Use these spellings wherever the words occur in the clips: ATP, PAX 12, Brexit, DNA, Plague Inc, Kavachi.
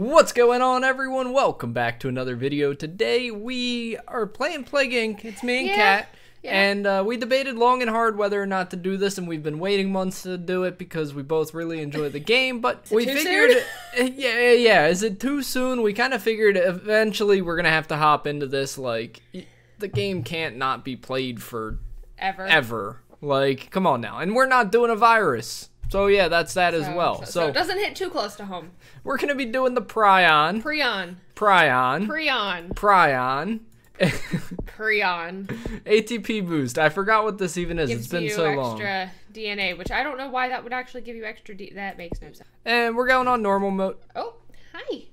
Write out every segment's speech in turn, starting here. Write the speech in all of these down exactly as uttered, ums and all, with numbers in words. What's going on, everyone? Welcome back to another video. Today we are playing Plague Inc. It's me and yeah. Kat. Yeah. And uh, we debated long and hard whether or not to do this, and we've been waiting months to do it because we both really enjoy the game. But we figured, yeah, yeah, is it too soon? We kind of figured eventually we're gonna have to hop into this. Like, the game can't not be played for ever, ever. Like, come on now, and we're not doing a virus. So yeah, that's that so, as well. So, so, so it doesn't hit too close to home. We're gonna be doing the prion, prion, prion, prion, prion. Prion. A T P boost. I forgot what this even is. Gives it's been you so extra long. Extra D N A, which I don't know why that would actually give you extra D. That makes no sense. And we're going on normal mode. Oh, hi.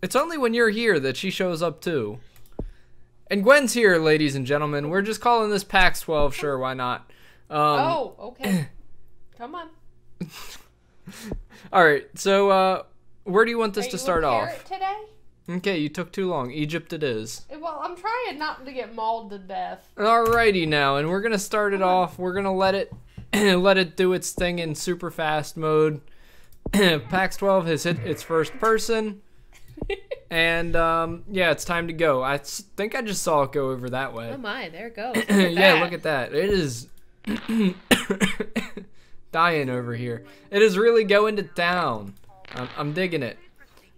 It's only when you're here that she shows up too. And Gwen's here, ladies and gentlemen. We're just calling this PAX twelve. Sure, why not? Um, oh, okay. Come on. All right. So, uh, where do you want this Are to you start off? Today. Okay, you took too long. Egypt it is. Well, I'm trying not to get mauled to death. Alrighty now, and we're gonna start it off. We're gonna let it let it do its thing in super fast mode. PAX twelve has hit its first person. And um, yeah, it's time to go. I think I just saw it go over that way. Oh my, there it goes. Look yeah, that. Look at that. It is dying over here. It is really going to town. I'm, I'm digging it.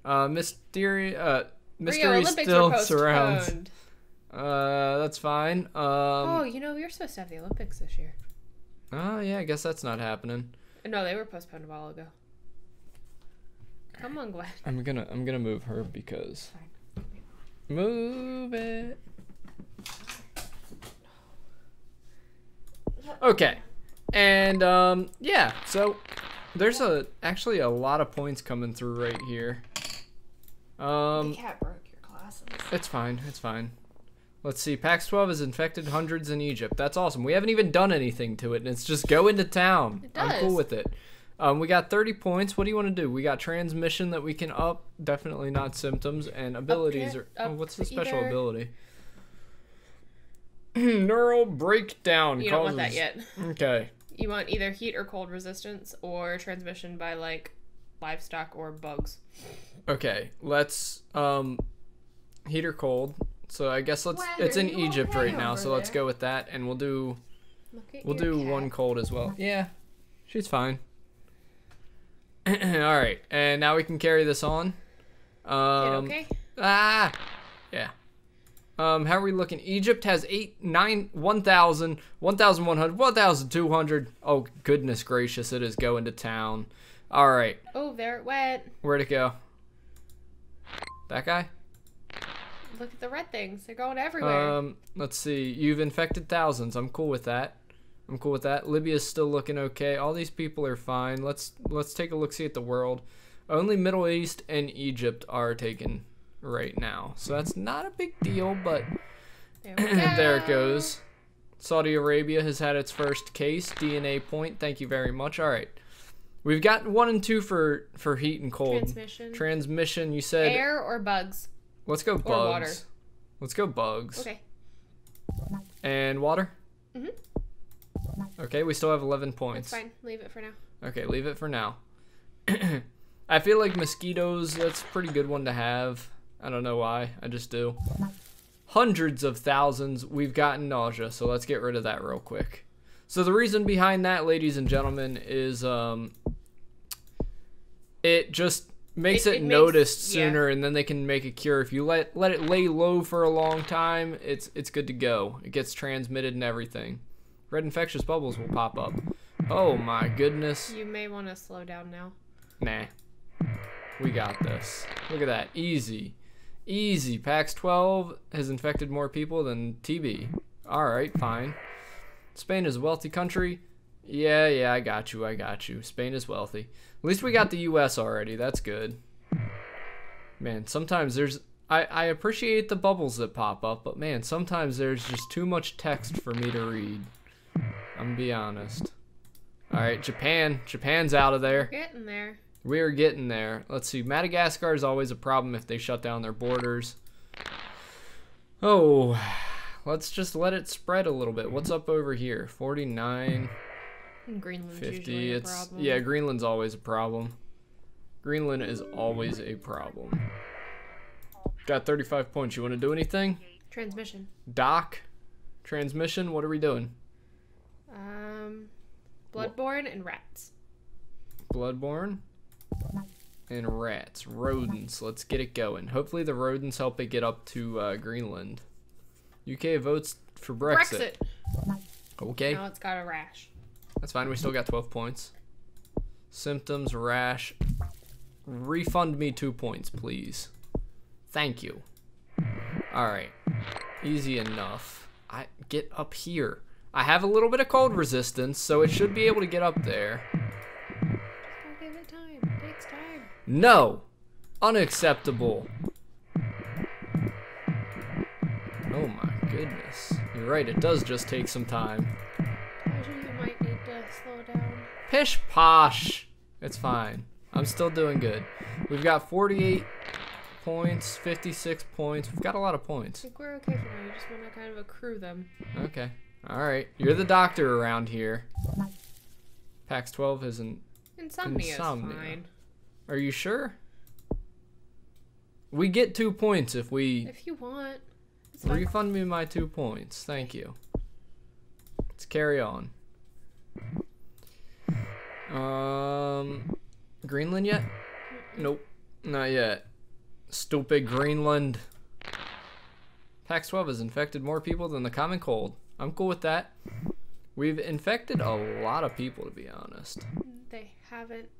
Uh, mystery, uh, mystery still surrounds. Uh, that's fine. Um, oh, you know, you're supposed to have the Olympics this year. Oh, yeah, I guess that's not happening. No, they were postponed a while ago. Come on, Gwen. I'm gonna, I'm gonna move her because... Fine. Move it. Okay. And, um, yeah, so there's a, actually a lot of points coming through right here. Um, the cat broke your glasses. It's fine. It's fine. Let's see. PAX twelve has infected hundreds in Egypt. That's awesome. We haven't even done anything to it, and it's just go into town. It does. I'm cool with it. Um, we got thirty points. What do you want to do? We got transmission that we can up. Definitely not symptoms and abilities. Up, up, or oh, what's the special either. ability? Neural breakdown. You causes... don't want that yet. Okay. You want either heat or cold resistance, or transmission by like livestock or bugs. Okay, let's um heat or cold. So I guess let's Weather, it's in Egypt right now, so there. Let's go with that, and we'll do we'll do cat. one cold as well. Yeah. She's fine. All right. And now we can carry this on. Um Is it okay? Ah. Yeah. Um how are we looking? Egypt has eight, nine, one thousand, eleven hundred, twelve hundred. Oh, goodness gracious, it is going to town. All right. Oh, there it went. Where'd it go? That guy? Look at the red things. They're going everywhere. Um, let's see. You've infected thousands. I'm cool with that. I'm cool with that. Libya's still looking okay. All these people are fine. Let's let's take a look see at the world. Only Middle East and Egypt are taken right now. So that's not a big deal, but there, we go. There it goes. Saudi Arabia has had its first case. D N A point. Thank you very much. All right. We've got one and two for, for heat and cold. Transmission. Transmission, you said. Air or bugs? Let's go bugs. Or water. Let's go bugs. Okay. And water? Mm-hmm. Okay, we still have eleven points. That's fine. Leave it for now. Okay, leave it for now. I feel like mosquitoes, that's a pretty good one to have. I don't know why. I just do. Hundreds of thousands. We've gotten nausea, so let's get rid of that real quick. So the reason behind that, ladies and gentlemen, is um, it just makes it, it, it noticed makes, sooner, yeah. and then they can make a cure. If you let let it lay low for a long time, it's it's good to go. It gets transmitted and everything. Red infectious bubbles will pop up. Oh my goodness. You may want to slow down now. Nah, we got this. Look at that, easy, easy. PAX twelve has infected more people than T B. All right, fine. Spain is a wealthy country. Yeah, yeah, I got you, I got you. Spain is wealthy. At least we got the U S already. That's good. Man, sometimes there's... I, I appreciate the bubbles that pop up, but man, sometimes there's just too much text for me to read. I'm gonna be honest. All right, Japan. Japan's out of there. We're getting there. We are getting there. Let's see. Madagascar is always a problem if they shut down their borders. Oh... Let's just let it spread a little bit. What's up over here? forty-nine. Greenland's fifty. Usually it's, a problem. Yeah, Greenland's always a problem. Greenland is always a problem. Got thirty-five points. You want to do anything? Transmission. Doc? Transmission? What are we doing? Um, Bloodborne and rats. Bloodborne and rats. Rodents. Let's get it going. Hopefully the rodents help it get up to uh, Greenland. U K votes for Brexit. Brexit. Okay. Now it's got a rash. That's fine. We still got twelve points. Symptoms, rash. Refund me two points, please. Thank you. Alright. Easy enough. I get up here. I have a little bit of cold resistance, so it should be able to get up there. Just gotta give it time. It takes time. No! Unacceptable. Oh my goodness. You're right, it does just take some time. I think you might need to slow down. Pish posh! It's fine. I'm still doing good. We've got forty-eight points, fifty-six points. We've got a lot of points. I think we're okay for now. You just want to kind of accrue them. Okay. Alright. You're the doctor around here. PAX twelve isn't... Insomnia, insomnia is fine. Are you sure? We get two points if we... If you want. Refund me my two points. Thank you. Let's carry on. Um... Greenland yet? Nope, not yet. Stupid Greenland. PAX twelve has infected more people than the common cold. I'm cool with that. We've infected a lot of people, to be honest. They haven't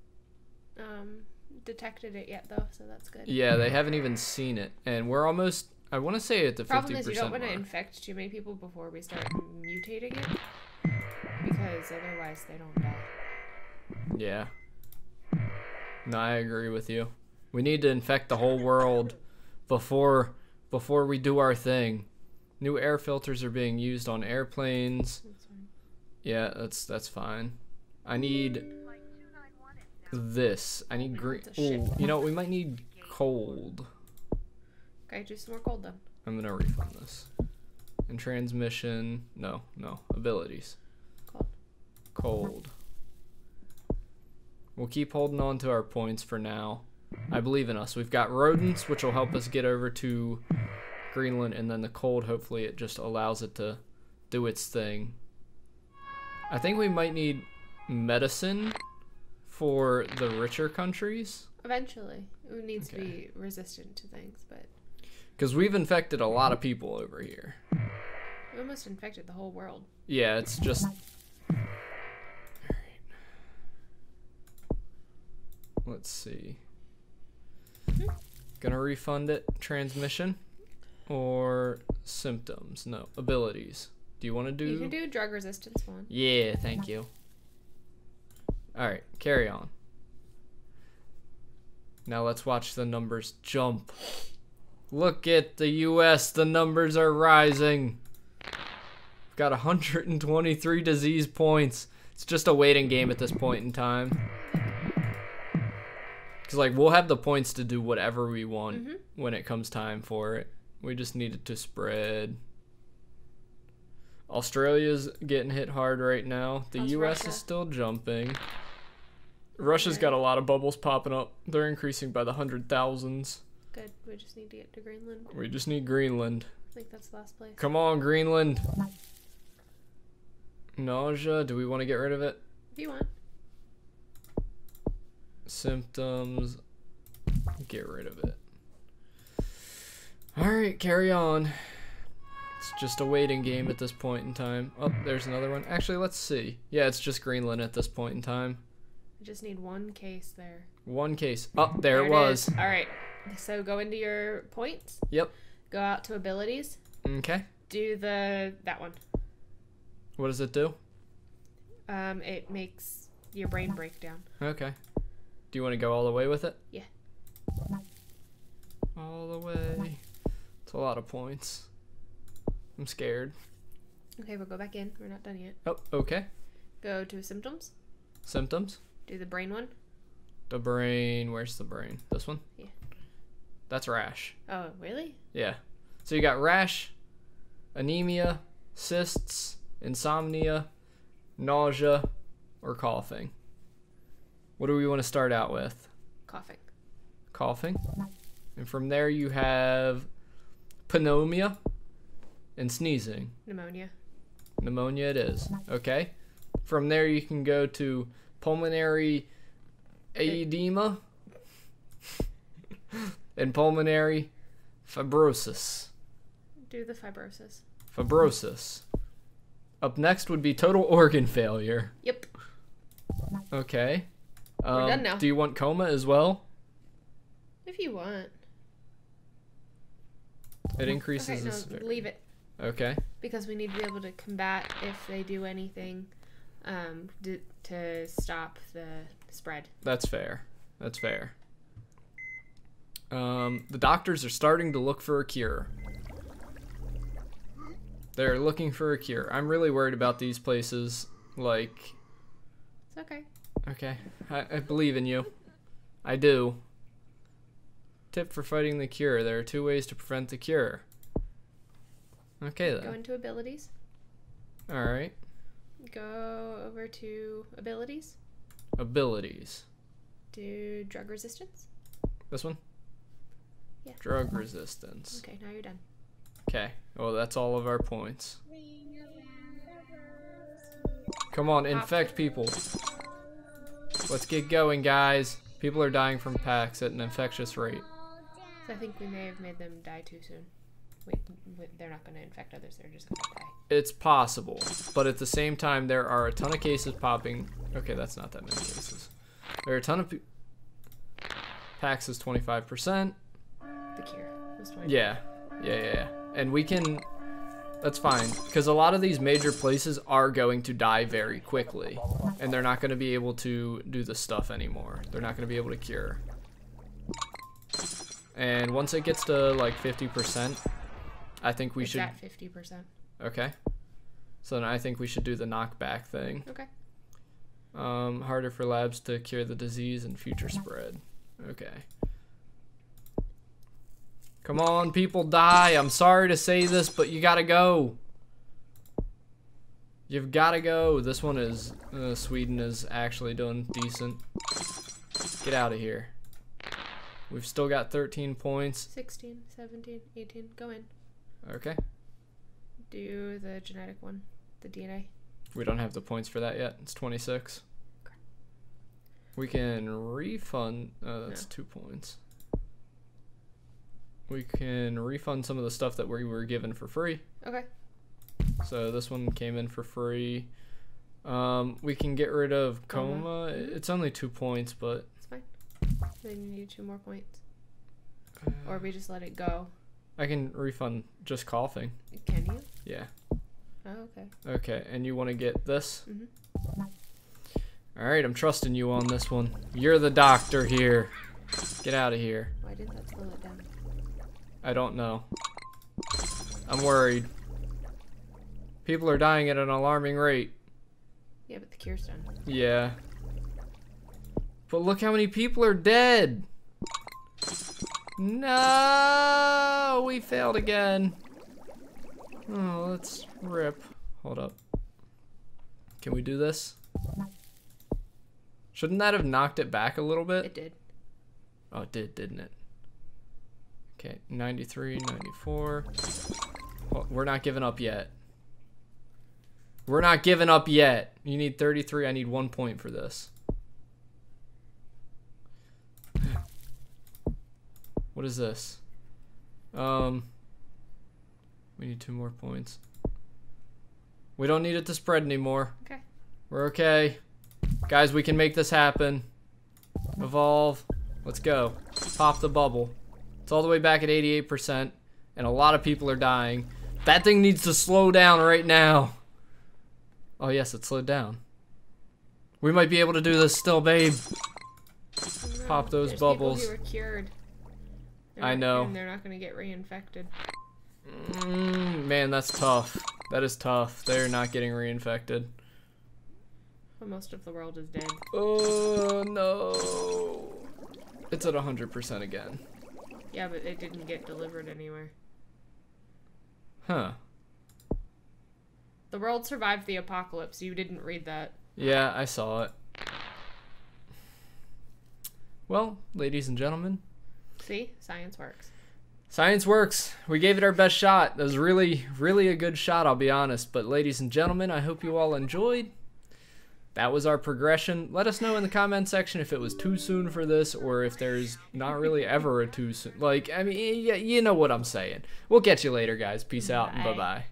um, detected it yet, though, so that's good. Yeah, they haven't even seen it, and we're almost, I want to say, at the fifty percent mark. The problem is you don't want to infect too many people before we start mutating it, because otherwise they don't die. Yeah. No, I agree with you. We need to infect the whole world before before we do our thing. New air filters are being used on airplanes. That's fine. Yeah, that's that's fine. I need this. I need green. Ooh, you know, we might need cold. Okay, do some more cold then. I'm gonna refund this. And transmission. No, no abilities. Cold. Cold. We'll keep holding on to our points for now. I believe in us. We've got rodents, which will help us get over to Greenland, and then the cold, hopefully it just allows it to do its thing. I think we might need medicine for the richer countries. Eventually. It needs okay. to be resistant to things, but... Because we've infected a lot of people over here. We almost infected the whole world. Yeah, it's just... Let's see. Mm-hmm. Gonna refund it. Transmission or symptoms? No. Abilities. Do you want to do? You can do drug resistance one. Yeah, thank you. All right, carry on. Now let's watch the numbers jump. Look at the U S. The numbers are rising. We've got one hundred twenty-three disease points. It's just a waiting game at this point in time. Cause like we'll have the points to do whatever we want mm-hmm. when it comes time for it. We just need it to spread. Australia's getting hit hard right now. The How's U S Russia? Is still jumping. Russia's okay. got a lot of bubbles popping up. They're increasing by the hundred thousands. Good. We just need to get to Greenland. We just need Greenland. I think that's the last place. Come on, Greenland. Nausea. Do we want to get rid of it? If you want. Symptoms, get rid of it. Alright, carry on. It's just a waiting game at this point in time. Oh, there's another one. Actually, let's see. Yeah, it's just Greenland at this point in time. I just need one case there. One case. Oh, there, there it was. Alright, so go into your points. Yep. Go out to abilities. Okay. Do the that one. What does it do? Um, it makes your brain break down. Okay. Do you want to go all the way with it? Yeah. All the way. It's a lot of points. I'm scared. Okay, we'll go back in. We're not done yet. Oh, okay. Go to symptoms. Symptoms. Do the brain one. The brain. Where's the brain? This one? Yeah. That's rash. Oh, really? Yeah. So you got rash, anemia, cysts, insomnia, nausea, or coughing. What do we want to start out with? Coughing. Coughing. And from there you have pneumonia and sneezing. Pneumonia. Pneumonia it is. Okay. From there you can go to pulmonary edema and pulmonary fibrosis. Do the fibrosis. Fibrosis. Up next would be total organ failure. Yep. Okay. Um, We're done now. Do you want coma as well? If you want. It increases. Okay, no, leave it. Okay. Because we need to be able to combat if they do anything um, to, to stop the spread. That's fair. That's fair. Um, the doctors are starting to look for a cure. They're looking for a cure. I'm really worried about these places. Like... It's okay. Okay. I, I believe in you. I do. Tip for fighting the cure. There are two ways to prevent the cure. Okay, then. Go into abilities. All right. Go over to abilities. Abilities. Do drug resistance. This one? Yeah. Drug resistance. Okay, now you're done. Okay. Well, that's all of our points. Come on, infect people. Let's get going, guys. People are dying from PAX at an infectious rate. So I think we may have made them die too soon. Wait, wait, they're not going to infect others. They're just going to die. It's possible. But at the same time, there are a ton of cases popping. Okay, that's not that many cases. There are a ton of... PAX is twenty-five percent. The cure was twenty-five percent. Yeah. Yeah, yeah, yeah. And we can... That's fine, because a lot of these major places are going to die very quickly, and they're not going to be able to do the stuff anymore. They're not going to be able to cure. And once it gets to like fifty percent, I think we it's should... At fifty percent. Okay. So then I think we should do the knockback thing. Okay. Um, harder for labs to cure the disease and future spread. Okay. Come on, people die. I'm sorry to say this, but you gotta go. You've gotta go. This one is... Uh, Sweden is actually doing decent. Get out of here. We've still got thirteen points. sixteen, seventeen, eighteen. Go in. Okay. Do the genetic one. The D N A. We don't have the points for that yet. It's twenty-six. Okay. We can refund... Uh, that's no. two points. We can refund some of the stuff that we were given for free. Okay. So this one came in for free. Um, we can get rid of coma. Uh-huh. It's only two points, but... It's fine. Then you need two more points. Uh, or we just let it go. I can refund just coughing. Can you? Yeah. Oh, okay. Okay, and you want to get this? Mm-hmm. All right, I'm trusting you on this one. You're the doctor here. Get out of here. Why did that slow it down? I don't know. I'm worried. People are dying at an alarming rate. Yeah, but the cure's done. Yeah. But look how many people are dead! No, we failed again. Oh, let's rip. Hold up. Can we do this? Shouldn't that have knocked it back a little bit? It did. Oh, it did, didn't it? Okay, ninety-three, ninety-four. Well, we're not giving up yet. We're not giving up yet. You need thirty-three. I need one point for this. What is this? Um, we need two more points. We don't need it to spread anymore. Okay. We're okay. Guys, we can make this happen. Evolve. Let's go. Pop the bubble. It's all the way back at eighty-eight percent, and a lot of people are dying. That thing needs to slow down right now. Oh, yes, it slowed down. We might be able to do this still, babe. No, pop those bubbles. People who are cured. They're I not, know. And they're not going to get reinfected. Mm, man, that's tough. That is tough. They're not getting reinfected. Well, most of the world is dead. Oh, no. It's at one hundred percent again. Yeah, but it didn't get delivered anywhere. Huh. The world survived the apocalypse. You didn't read that. Yeah, I saw it. Well, ladies and gentlemen. See? Science works. Science works. We gave it our best shot. That was really, really a good shot, I'll be honest. But ladies and gentlemen, I hope you all enjoyed. That was our progression. Let us know in the comment section if it was too soon for this or if there's not really ever a too soon. Like, I mean, you know what I'm saying. We'll catch you later, guys. Peace out and bye-bye.